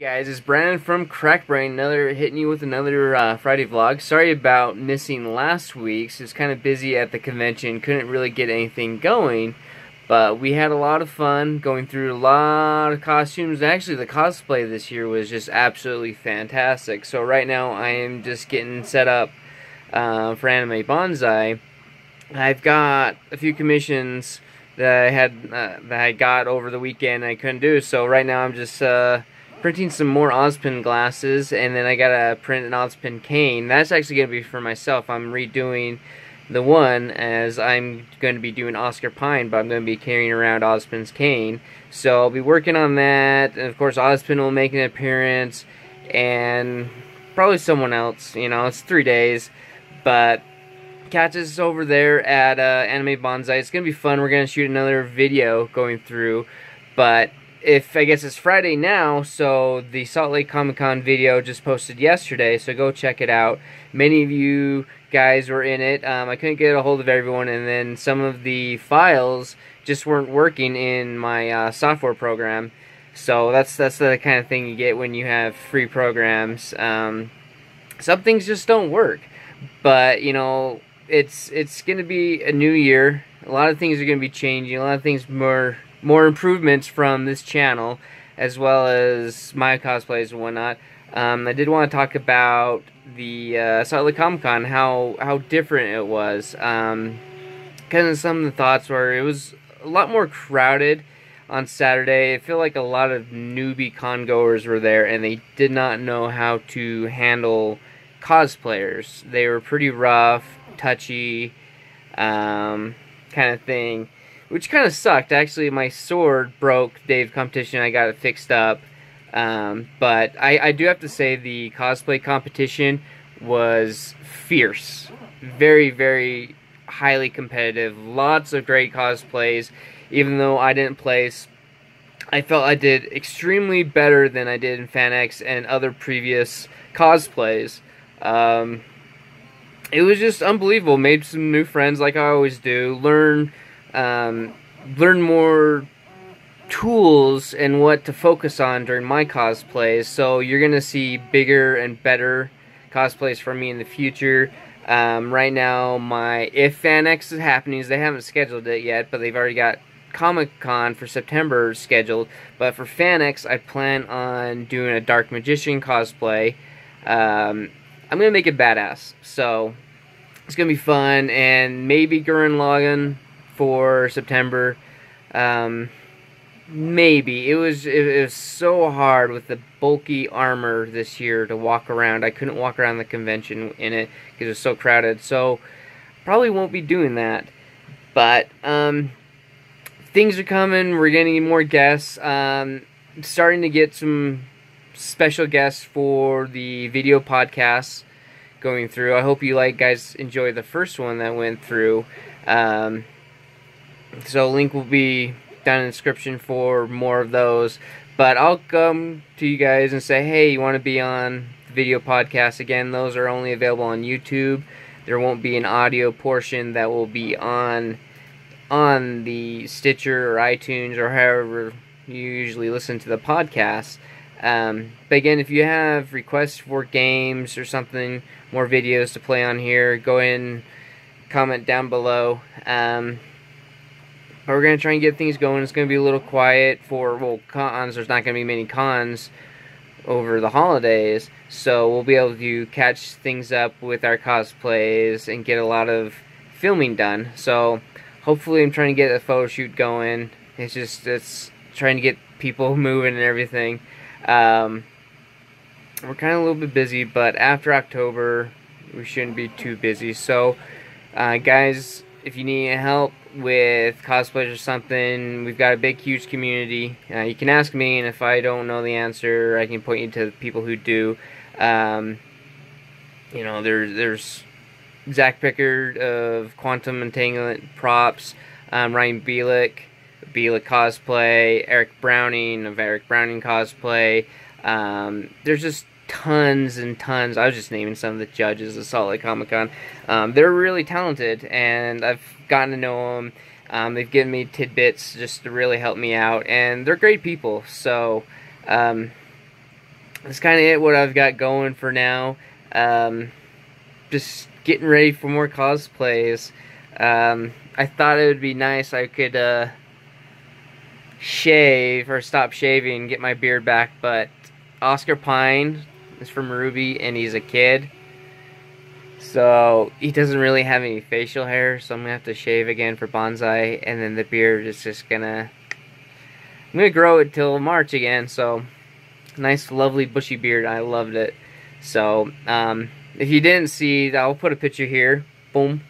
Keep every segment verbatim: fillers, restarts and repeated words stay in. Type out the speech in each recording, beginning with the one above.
Guys, it's Brandon from Crackbrain, another hitting you with another uh, Friday vlog. Sorry about missing last week's. So it's kind of busy at the convention, couldn't really get anything going, but we had a lot of fun going through a lot of costumes. Actually, the cosplay this year was just absolutely fantastic. So right now, I am just getting set up uh, for Anime Banzai. I've got a few commissions that I had uh, that I got over the weekend I couldn't do. So right now, I'm just Uh, printing some more Ozpin glasses, and then I gotta print an Ozpin cane. That's actually gonna be for myself. I'm redoing the one as I'm gonna be doing Oscar Pine, but I'm gonna be carrying around Ozpin's cane. So I'll be working on that, and of course Ozpin will make an appearance, and probably someone else. You know, it's three days, but catch us over there at uh, Anime Banzai. It's gonna be fun. We're gonna shoot another video going through, but If I guess it's Friday now, so the Salt Lake Comic Con video just posted yesterday, so go check it out. Many of you guys were in it. Um, I couldn't get a hold of everyone, and then some of the files just weren't working in my uh, software program. So that's that's the kind of thing you get when you have free programs. Um, some things just don't work, but you know it's it's going to be a new year. A lot of things are going to be changing. A lot of things more. more improvements from this channel, as well as my cosplays and whatnot. Um, I did want to talk about the uh, Salt Lake Comic Con, how, how different it was. Um, kind of some of the thoughts were it was a lot more crowded on Saturday. I feel like a lot of newbie con-goers were there, and they did not know how to handle cosplayers. They were pretty rough, touchy, um, kind of thing, which kind of sucked. Actually, my sword broke day of competition. I got it fixed up. Um, but I, I do have to say the cosplay competition was fierce. Very, very highly competitive. Lots of great cosplays. Even though I didn't place, I felt I did extremely better than I did in FanX and other previous cosplays. Um, it was just unbelievable. Made some new friends like I always do. Learn... Um, learn more tools and what to focus on during my cosplays, so you're gonna see bigger and better cosplays from me in the future. Um, right now, my if FanX is happening, they haven't scheduled it yet, but they've already got Comic-Con for September scheduled. But for FanX, I plan on doing a Dark Magician cosplay. Um, I'm gonna make it badass, so it's gonna be fun, and maybe Gurren Lagann for September. Um, maybe. It was it, it was so hard with the bulky armor this year to walk around. I couldn't walk around the convention in it because it was so crowded, so probably won't be doing that. But um, things are coming. We're getting more guests. Um, starting to get some special guests for the video podcasts going through. I hope you like guys enjoy the first one that went through. Um, So link will be down in the description for more of those. But I'll come to you guys and say, hey, you want to be on the video podcast again? Those are only available on YouTube. There won't be an audio portion that will be on on the Stitcher or iTunes or however you usually listen to the podcast. Um, but again, if you have requests for games or something, more videos to play on here, go ahead and comment down below. Um... But we're going to try and get things going. It's going to be a little quiet for, well, cons. There's not going to be many cons over the holidays. So we'll be able to catch things up with our cosplays and get a lot of filming done. So hopefully I'm trying to get a photo shoot going. It's just, it's trying to get people moving and everything. Um, we're kind of a little bit busy, but after October, we shouldn't be too busy. So, uh, guys, if you need help with cosplays or something, we've got a big, huge community. Uh, you can ask me, and if I don't know the answer, I can point you to the people who do. Um, you know, there, there's Zach Pickard of Quantum Entanglement Props, um, Ryan Bielik, Bielik Cosplay, Eric Browning of Eric Browning Cosplay. Um, there's just tons and tons. I was just naming some of the judges of Salt Lake Comic Con. Um, they're really talented, and I've gotten to know them. Um, they've given me tidbits just to really help me out, and they're great people. So um, that's kind of it, what I've got going for now. Um, just getting ready for more cosplays. Um, I thought it would be nice I could uh, shave or stop shaving and get my beard back, but Oscar Pine is from Ruby and he's a kid, so he doesn't really have any facial hair, so I'm gonna have to shave again for Banzai, and then the beard is just gonna I'm gonna grow it till March again. So nice lovely bushy beard, I loved it. So um, if you didn't see, I'll put a picture here, boom.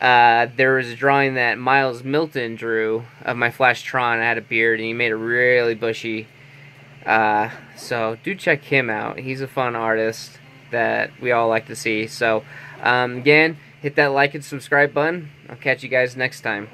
Uh, there was a drawing that Miles Milton drew of my Flashtron. I had a beard and he made it really bushy. Uh, so do check him out. He's a fun artist that we all like to see. So um, again, hit that like and subscribe button. I'll catch you guys next time.